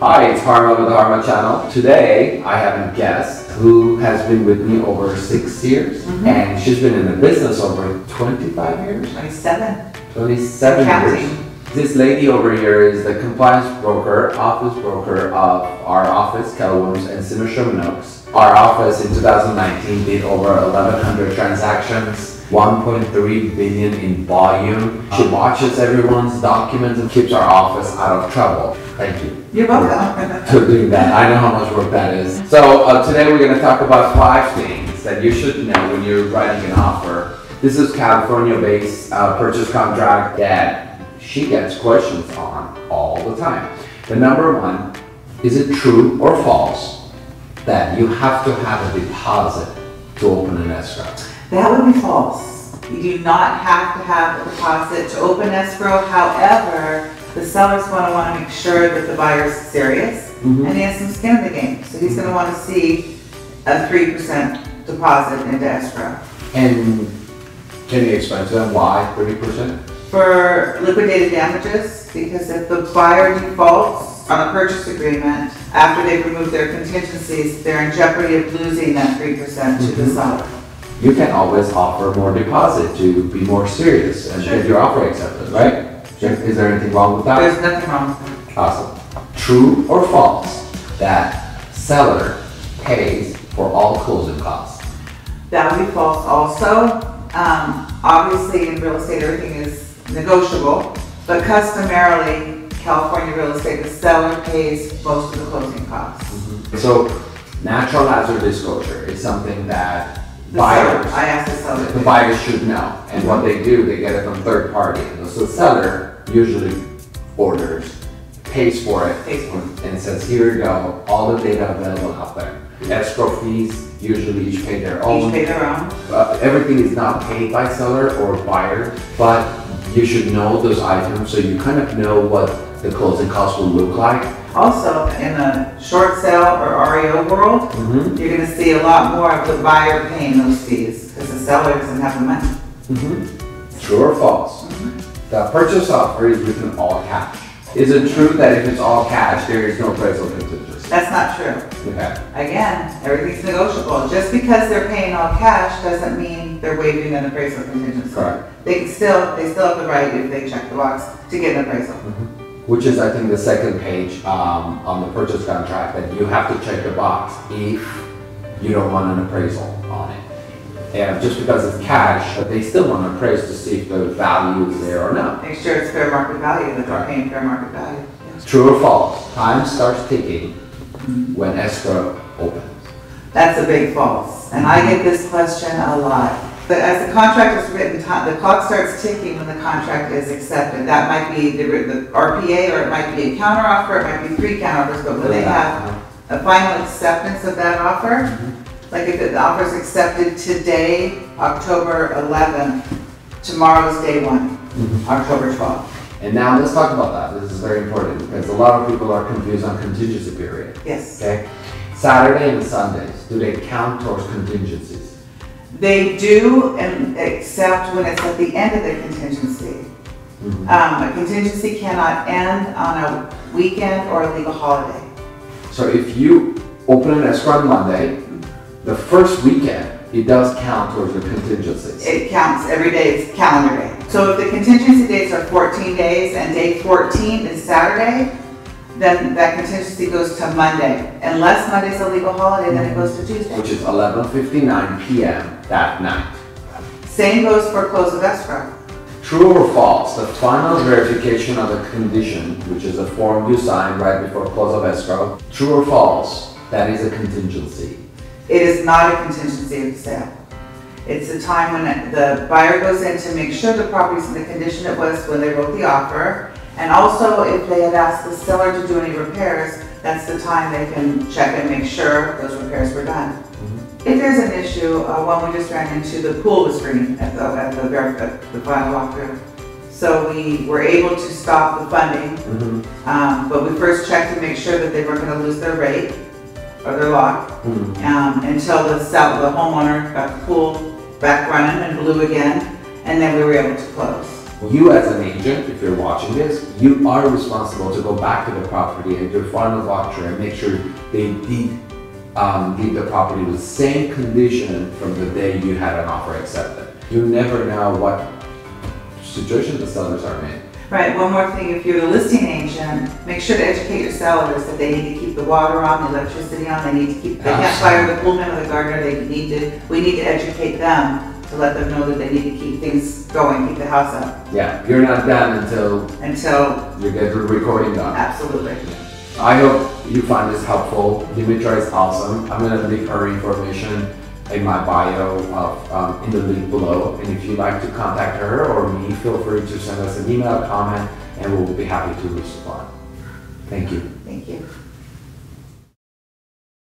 Hi, it's Harma with The Harma Channel. Today, I have a guest who has been with me over 6 years, and she's been in the business over 25 years? 27. 27 years. This lady over here is the compliance broker, office broker of our office, Keller Williams and Sima Sherman Oaks. Our office in 2019 did over 1,100 transactions, 1.3 billion in volume. She watches everyone's documents and keeps our office out of trouble. Thank you. You're welcome. For doing that. I know how much work that is. So today we're going to talk about 5 things that you should know when you're writing an offer. This is California-based purchase contract that she gets questions on all the time. The number one, is it true or false that you have to have a deposit to open an escrow? That would be false. You do not have to have a deposit to open escrow. However, the seller's going to want to make sure that the buyer's serious and he has some skin in the game. So he's going to want to see a 3% deposit into escrow. And can you explain to them why 30%? For liquidated damages, because if the buyer defaults on a purchase agreement after they've removed their contingencies, they're in jeopardy of losing that 3% to the seller. You can always offer more deposit to be more serious and get your offer accepted, right? Sure. Is there anything wrong with that? There's nothing wrong with that. Awesome. True or false that seller pays for all closing costs? That would be false also. Obviously in real estate everything is negotiable, but customarily, California real estate, the seller pays most of the closing costs. So, natural hazard disclosure is something that the buyers, seller, I asked the seller, the buyers should know. And what they do, they get it from third party. So the seller usually orders, pays for it, and says, "Here you go, all the data available out there." Escrow fees, usually each pay their own. Each pay their own. Everything is not paid by seller or buyer, but you should know those items so you kind of know what the closing costs will look like. Also, in a short sale or REO world, you're going to see a lot more of the buyer paying those fees because the seller doesn't have the money. True or false? The purchase offer is written all cash. Is it true that if it's all cash, there is no appraisal contingency? That's not true. Okay. Again, everything's negotiable. Just because they're paying all cash doesn't mean they're waiving an appraisal contingency. Correct. They can still have the right, if they check the box, to get an appraisal. Which is, I think, the second page on the purchase contract, that you have to check the box if you don't want an appraisal on it. And just because it's cash, but they still want to appraise to see if the value is there or not. Make sure it's fair market value, that they're paying fair market value. Yeah. True or false? Time starts ticking when escrow opens. That's a big false. And I get this question a lot. But as the contract is written, the clock starts ticking when the contract is accepted. That might be the RPA, or it might be a counteroffer, it might be 3 counteroffers, but when they have a final acceptance of that offer, like if the offer is accepted today, October 11th, tomorrow's day 1, October 12th. And now let's talk about that. This is very important because a lot of people are confused on contingency period. Yes. Okay. Saturday and Sundays, do they count towards contingencies? They do, and except when it's at the end of their contingency. A contingency cannot end on a weekend or a legal holiday. So if you open an escrow on Monday, the first weekend, it does count towards your contingencies. It counts every day, it's calendar day. So if the contingency dates are 14 days and day 14 is Saturday, then that contingency goes to Monday. Unless Monday's a legal holiday, then it goes to Tuesday. Which is 11:59 p.m. that night. Same goes for close of escrow. True or false, the final verification of the condition, which is a form you sign right before close of escrow, true or false, that is a contingency? It is not a contingency of the sale. It's the time when the buyer goes in to make sure the property's in the condition it was when they wrote the offer. And also, if they had asked the seller to do any repairs, that's the time they can check and make sure those repairs were done. If there's an issue, one we just ran into, the pool was green at the final walkthrough. So we were able to stop the funding, but we first checked to make sure that they weren't going to lose their rate or their lock until the homeowner got the pool back running and blue again, and then we were able to close. You as an agent, if you're watching this, you are responsible to go back to the property and your final walkthrough and make sure they did leave the property with the same condition from the day you had an offer accepted. You never know what situation the sellers are in. Right, one more thing, if you're the listing agent, make sure to educate your sellers that they need to keep the water on, the electricity on, they need to keep the campfire, the poolman, or the gardener, we need to educate them to let them know that they need to keep things going, keep the house up. Yeah, you're not done until you get the recording done. Absolutely. I hope you find this helpful. Dimitra is awesome. I'm going to leave her information in my bio of, in the link below, and if you'd like to contact her or me, feel free to send us an email, comment, and we'll be happy to respond. Thank you. Thank you.